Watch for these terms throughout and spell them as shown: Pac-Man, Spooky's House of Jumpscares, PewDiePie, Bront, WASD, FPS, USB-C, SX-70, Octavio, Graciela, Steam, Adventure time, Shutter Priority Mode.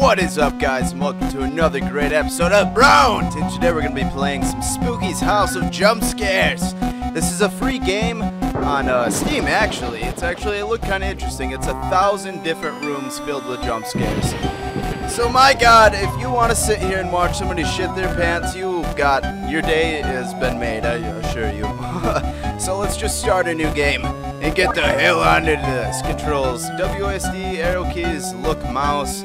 What is up, guys, and welcome to another great episode of Bront! And today we're going to be playing some Spooky's House of Jumpscares. This is a free game on Steam, actually. It looked kind of interesting. It's 1,000 different rooms filled with jump scares. So my god, if you want to sit here and watch somebody shit their pants, you've got, your day has been made, I assure you. So let's just start a new game and get the hell onto this. Controls, WASD, arrow keys, look, mouse,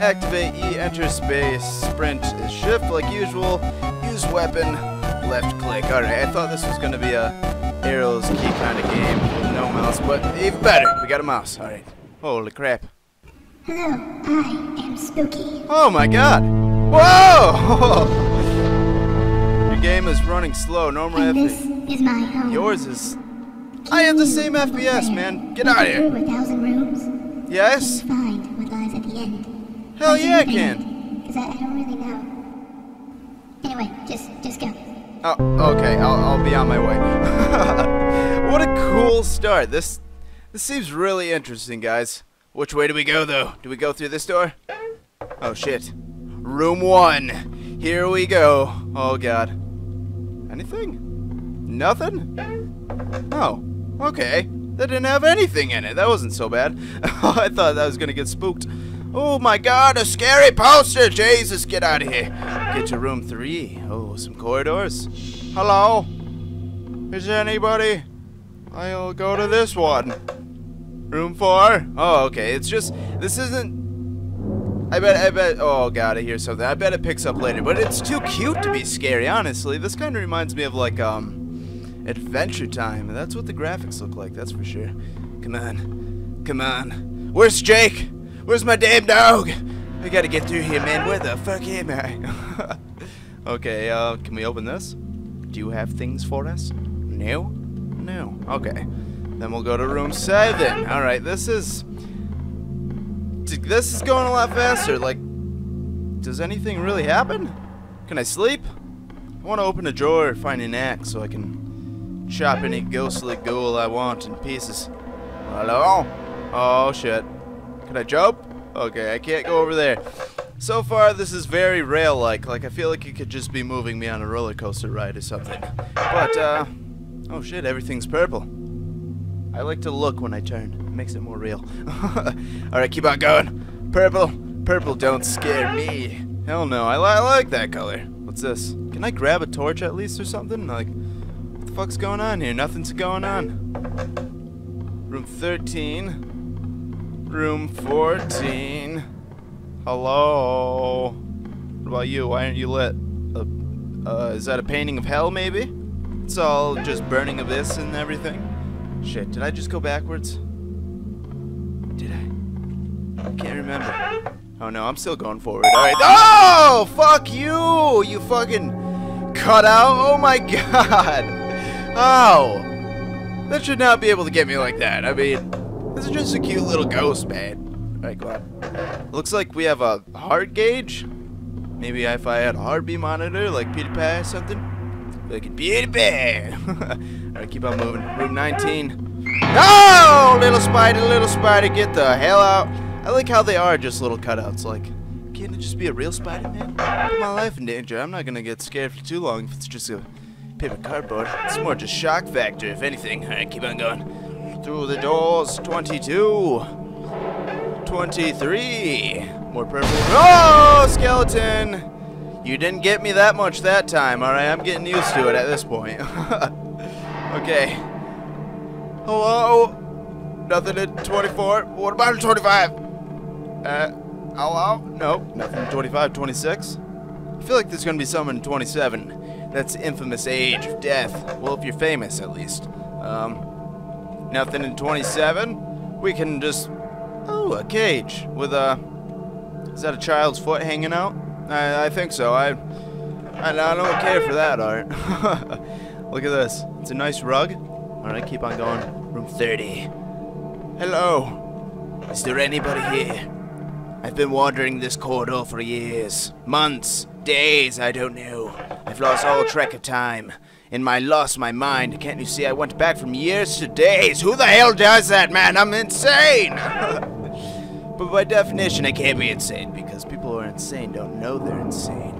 activate, E, enter, space, sprint, shift like usual, use weapon, left click. Alright, I thought this was going to be a arrows key kind of game with no mouse, but even better, we got a mouse. Alright, holy crap. Hello, I am Spooky. Oh my god! Whoa! Your game is running slow, normal FPS. This is my home. Yours is... I have the same FPS, man. Get out of here. 1,000 rooms. Yes? Find what lies at the end. Hell yeah, I can. Because I don't really know. Anyway, just go. Oh, okay. I'll be on my way. What a cool start. This seems really interesting, guys. Which way do we go, though? Do we go through this door? Oh, shit. Room 1. Here we go. Oh, God. Anything? Nothing? Oh, okay. That didn't have anything in it. That wasn't so bad. I thought that was going to get spooked. Oh, my God, a scary poster. Jesus, get out of here. Get to room 3. Oh, some corridors. Hello? Is there anybody? I'll go to this one. Room 4? Oh, okay. It's just, this isn't, I bet, oh god, I hear something. I bet it picks up later, but it's too cute to be scary, honestly. This kind of reminds me of, like, Adventure Time. That's what the graphics look like, that's for sure. Come on. Come on. Where's Jake? Where's my damn dog? I gotta get through here, man. Where the fuck am I? Okay, can we open this? Do you have things for us? No? No. Okay. Then we'll go to room 7. Alright, this is going a lot faster. Like, does anything really happen? Can I sleep? I want to open a drawer and find an axe so I can chop any ghostly ghoul I want in pieces. Hello? Oh, shit. Can I jump? Okay, I can't go over there. So far, this is very rail-like. Like, I feel like it could just be moving me on a roller coaster ride or something. But, oh, shit, everything's purple. I like to look when I turn. It makes it more real. Alright, keep on going. Purple. Purple don't scare me. Hell no. I like that color. What's this? Can I grab a torch at least or something? Like, what the fuck's going on here? Nothing's going on. Room 13. Room 14. Hello. What about you? Why aren't you lit? Is that a painting of hell, maybe? It's all just burning abyss and everything. Shit, did I just go backwards? Did I? I can't remember. Oh no, I'm still going forward. Alright. Oh! Fuck you! You fucking cut out? Oh my god! Oh! That should not be able to get me like that. I mean, this is just a cute little ghost, man. Alright, go on. Looks like we have a heart gauge. Maybe if I had a heartbeat monitor, like PewDiePie or something. Look at PewDiePie! Alright, keep on moving. Room 19. Oh! Little spider, get the hell out. I like how they are just little cutouts. Like, can't it just be a real spider, man? Put my life in danger. I'm not gonna get scared for too long if it's just a paper cardboard. It's more just shock factor, if anything. Alright, keep on going. Through the doors. 22. 23. More purple. Oh! Skeleton! You didn't get me that much that time, alright? I'm getting used to it at this point. Okay. Hello? Nothing at 24. What about at 25? Hello? Nope. Nothing at 25, 26. I feel like there's gonna be someone in 27. That's the infamous age of death. Well, if you're famous, at least. Nothing in 27. We can just... Oh, a cage with a... Is that a child's foot hanging out? I think so. I don't care for that art. Look at this. It's a nice rug. Alright, keep on going. Room 30. Hello. Is there anybody here? I've been wandering this corridor for years. Months. Days. I don't know. I've lost all track of time. In my loss, my mind. Can't you see I went back from years to days? Who the hell does that, man? I'm insane! But by definition, I can't be insane, because people who are insane don't know they're insane.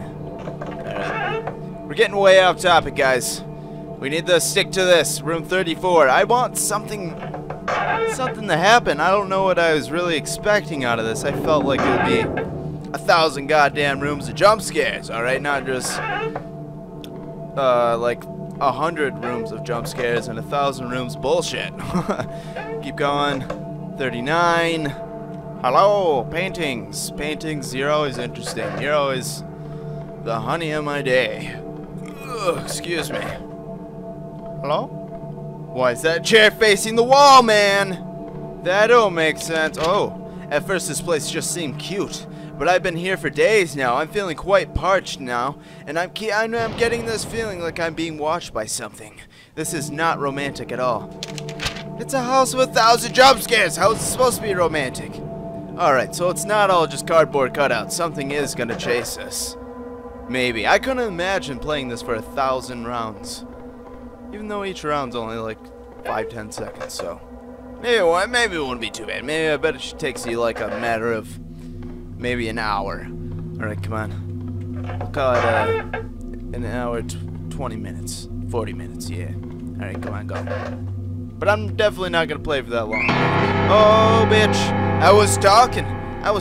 We're getting way off topic, guys. We need to stick to this. Room 34. I want something to happen. I don't know what I was really expecting out of this. I felt like it would be 1,000 goddamn rooms of jump scares, alright? Not just, like 100 rooms of jump scares and 1,000 rooms bullshit. Keep going. 39. Hello, paintings. Paintings, you're always interesting. You're always the honey of my day. Ugh, excuse me. Hello? Why is that chair facing the wall, man? That don't make sense. Oh, at first this place just seemed cute, but I've been here for days now. I'm feeling quite parched now, and I'm getting this feeling like I'm being watched by something. This is not romantic at all. It's a house with 1,000 jump scares. How is it supposed to be romantic? Alright, so it's not all just cardboard cutouts. Something is gonna chase us. Maybe. I couldn't imagine playing this for 1,000 rounds. Even though each round's only like 5-10 seconds, so maybe it wouldn't be too bad. Maybe I bet it takes you like a matter of maybe an hour. Alright, come on. We'll call it an hour, 20 minutes, 40 minutes, yeah. Alright, come on, go. But I'm definitely not gonna play for that long. Oh, bitch! I was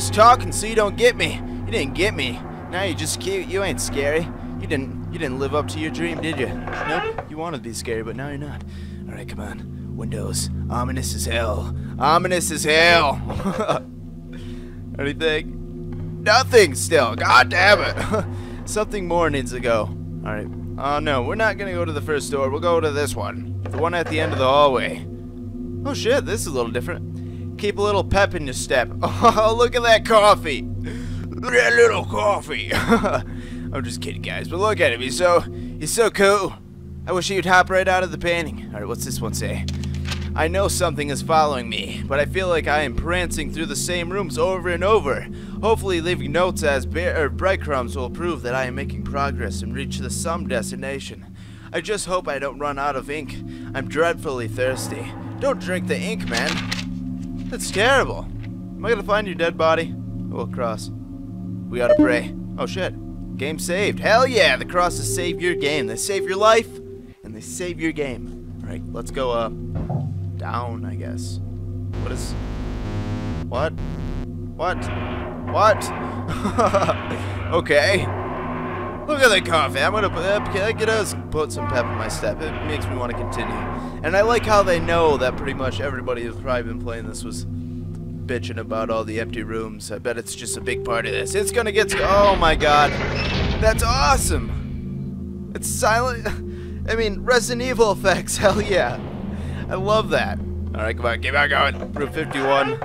talking, so you don't get me. You didn't get me. Now you just cute. You ain't scary. You didn't live up to your dream, did you? Nope. You wanted to be scary, but now you're not. All right, come on. Windows. Ominous as hell. Ominous as hell. Anything? Nothing still. God damn it. Something more needs to go. All right. Oh, no. We're not going to go to the first door. We'll go to this one. The one at the end of the hallway. Oh, shit. This is a little different. Keep a little pep in your step. Oh, look at that coffee. Look at that little coffee. I'm just kidding, guys, but look at him. He's so cool. I wish he would hop right out of the painting. Alright, what's this one say? I know something is following me, but I feel like I am prancing through the same rooms over and over. Hopefully leaving notes as breadcrumbs will prove that I am making progress and reach the some destination. I just hope I don't run out of ink. I'm dreadfully thirsty. Don't drink the ink, man. That's terrible. Am I gonna find your dead body? Oh, a cross. We ought to pray. Oh, shit. Game saved. Hell yeah, the crosses save your game. They save your life, and they save your game. Alright, let's go, down, I guess. What is... What? What? What? Okay. Look at the coffee. I'm gonna put... It does put some pep in my step. It makes me want to continue. And I like how they know that pretty much everybody who's probably been playing this was bitching about all the empty rooms. I bet it's just a big part of this. It's gonna get... Oh my god. That's awesome. It's silent. I mean, Resident Evil effects. Hell yeah. I love that. Alright, come on. Keep on going. Room 51.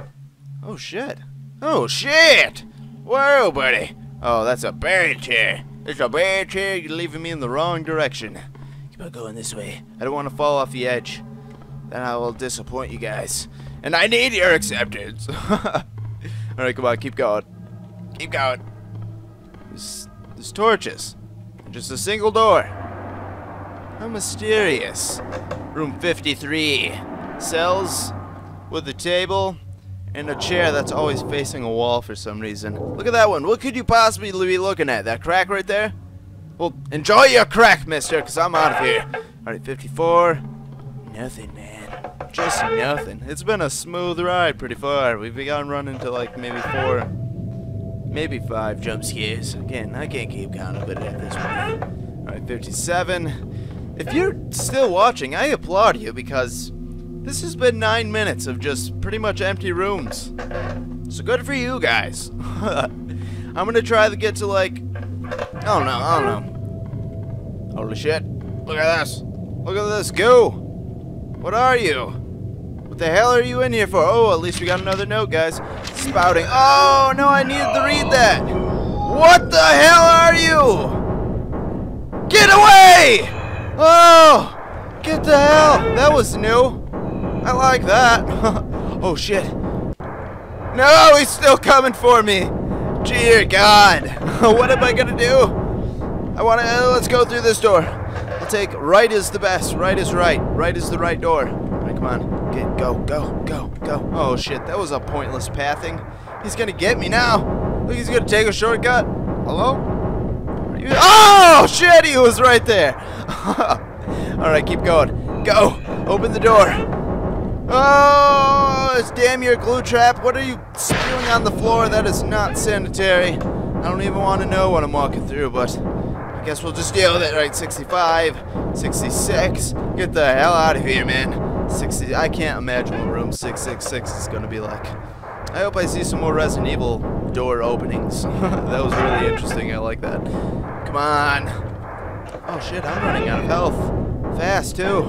Oh shit. Oh shit. Whoa, buddy. Oh, that's a bear chair. It's a bear chair. You're leaving me in the wrong direction. Keep on going this way. I don't want to fall off the edge. Then I will disappoint you guys. And I need your acceptance. Alright, come on, keep going. Keep going. There's torches. Just a single door. How mysterious. Room 53. Cells with a table and a chair that's always facing a wall for some reason. Look at that one. What could you possibly be looking at? That crack right there? Well, enjoy your crack, mister, because I'm out of here. Alright, 54. Nothing, man. Just nothing. It's been a smooth ride pretty far. We've begun running to like maybe 4, maybe 5 jump scares. Again, I can't keep counting, but at this point. Alright, 57. If you're still watching, I applaud you because this has been 9 minutes of just pretty much empty rooms. So good for you guys. I'm gonna try to get to like, I don't know. Holy shit. Look at this. Look at this goo. What are you? What the hell are you in here for? Oh, at least we got another note, guys. Spouting. Oh, no, I needed to read that. What the hell are you? Get away! Oh, get the hell. That was new. I like that. Oh, shit. No, he's still coming for me. Dear God. What am I gonna do? Let's go through this door. I'll take right is the best. Right is right. Right is the right door. All right, come on. Go, go, go, go. Oh shit, that was a pointless pathing. He's gonna get me now. Look, he's gonna take a shortcut. Hello? Oh, shit, he was right there. Alright, keep going. Go. Open the door. Oh, it's damn near glue trap. What are you spewing on the floor? That is not sanitary. I don't even want to know what I'm walking through, but I guess we'll just deal with it. Alright, 65, 66. Get the hell out of here, man. 60. I can't imagine what room 666 is going to be like. I hope I see some more Resident Evil door openings. That was really interesting. I like that. Come on. Oh, shit, I'm running out of health. Fast, too.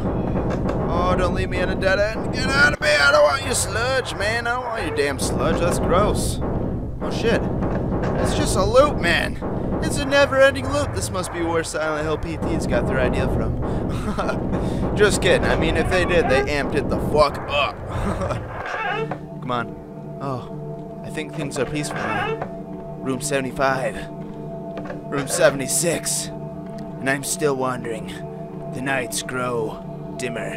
Oh, don't leave me at a dead end. Get out of me. I don't want your sludge, man. I don't want your damn sludge. That's gross. Oh, shit. It's just a loop, man. It's a never-ending loop. This must be where Silent Hill PT's got their idea from. Just kidding. I mean, if they did, they amped it the fuck up. Come on. Oh, I think things are peaceful now. Room 75. Room 76. And I'm still wandering. The nights grow dimmer.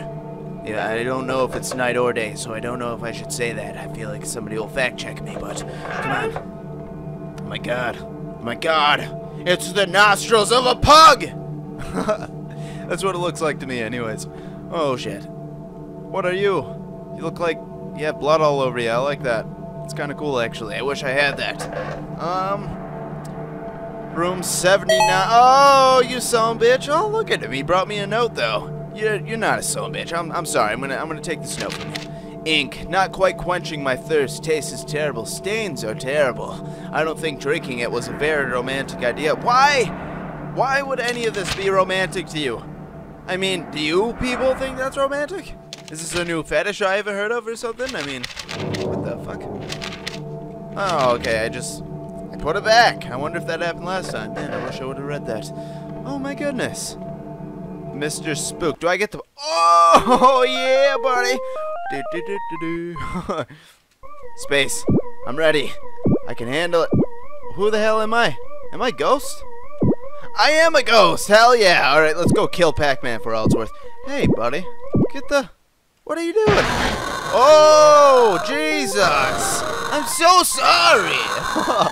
Yeah, I don't know if it's night or day, so I don't know if I should say that. I feel like somebody will fact-check me, but come on. Oh my god. Oh my god. It's the nostrils of a pug! That's what it looks like to me anyways. Oh shit. What are you? You look like you have blood all over you. I like that. It's kind of cool actually. I wish I had that. Room 79. Oh, you son of a bitch. Oh, look at him. He brought me a note though. You're not a son of a bitch. I'm sorry. I'm going to take this note from you. Ink, not quite quenching my thirst, taste is terrible, stains are terrible. I don't think drinking it was a very romantic idea. Why? Why would any of this be romantic to you? I mean, do you people think that's romantic? Is this a new fetish I ever heard of or something? I mean, what the fuck? Oh, okay, I put it back. I wonder if that happened last time. Man, I wish I would have read that. Oh my goodness. Mr. Spook, do I get the... Oh, yeah, buddy! Do, do, do, do, do. Space. I'm ready. I can handle it. Who the hell am I? Am I a ghost? I am a ghost! Hell yeah! Alright, let's go kill Pac-Man for all it's worth. Hey, buddy. Get the... What are you doing? Oh, Jesus! I'm so sorry!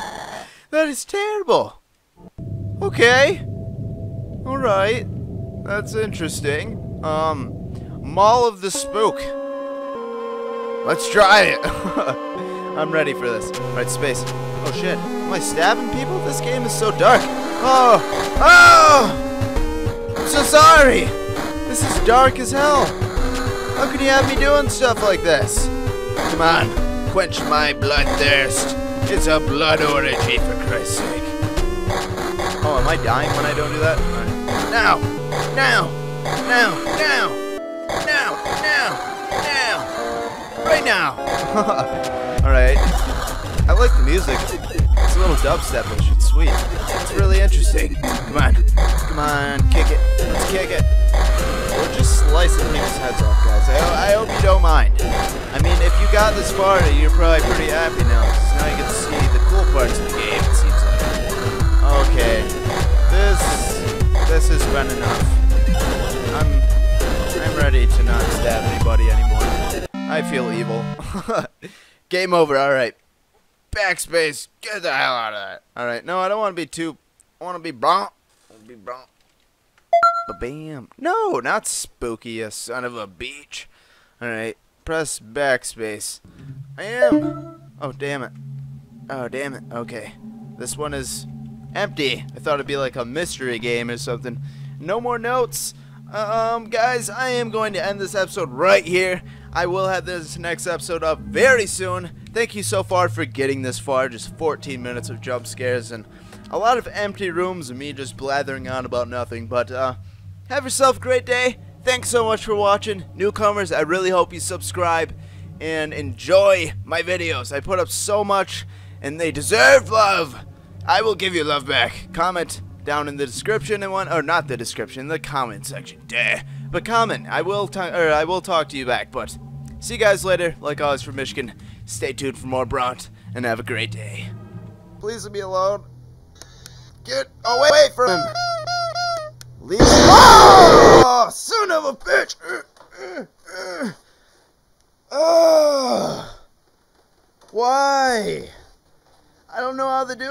That is terrible. Okay. Alright. That's interesting. Mall of the Spook. Let's try it. I'm ready for this. All right, space. Oh shit. Am I stabbing people? This game is so dark. Oh. Oh! I'm so sorry. This is dark as hell. How could you have me doing stuff like this? Come on. Quench my bloodthirst. It's a blood orgy for Christ's sake. Oh, am I dying when I don't do that? Right. Now! Now! Now! Now! Now! Now! Now! Right now! Alright. I like the music. It's a little dubstep-ish. It's sweet. It's really interesting. Come on. Come on. Kick it. Let's kick it. We're just slicing people's heads off, guys. I hope you don't mind. I mean, if you got this far, you're probably pretty happy now. Because now you get to see the cool parts of the game, it seems like. Okay. This has been enough. I'm ready to not stab anybody anymore. I feel evil. Game over, alright. Backspace, get the hell out of that. Alright, no, I don't want to be too... I want to be Bront. I want to be Bront. Ba-bam. No, not Spooky, you son of a beach. Alright, press backspace. I am... Oh, damn it. Oh, damn it. Okay. This one is empty. I thought it'd be like a mystery game or something. No more notes. Guys, I am going to end this episode right here. I will have this next episode up very soon. Thank you so far for getting this far. Just 14 minutes of jump scares and a lot of empty rooms and me just blathering on about nothing. But have yourself a great day. Thanks so much for watching. Newcomers, I really hope you subscribe and enjoy my videos. I put up so much and they deserve love. I will give you love back. Comment down in the description and or not the description, the comment section. Duh. But comment. I will talk to you back, but... See you guys later. Like always from Michigan, stay tuned for more Bront, and have a great day. Please leave me alone. Get away from him. Leave me alone. Oh, son of a bitch. Why? I don't know how they do it.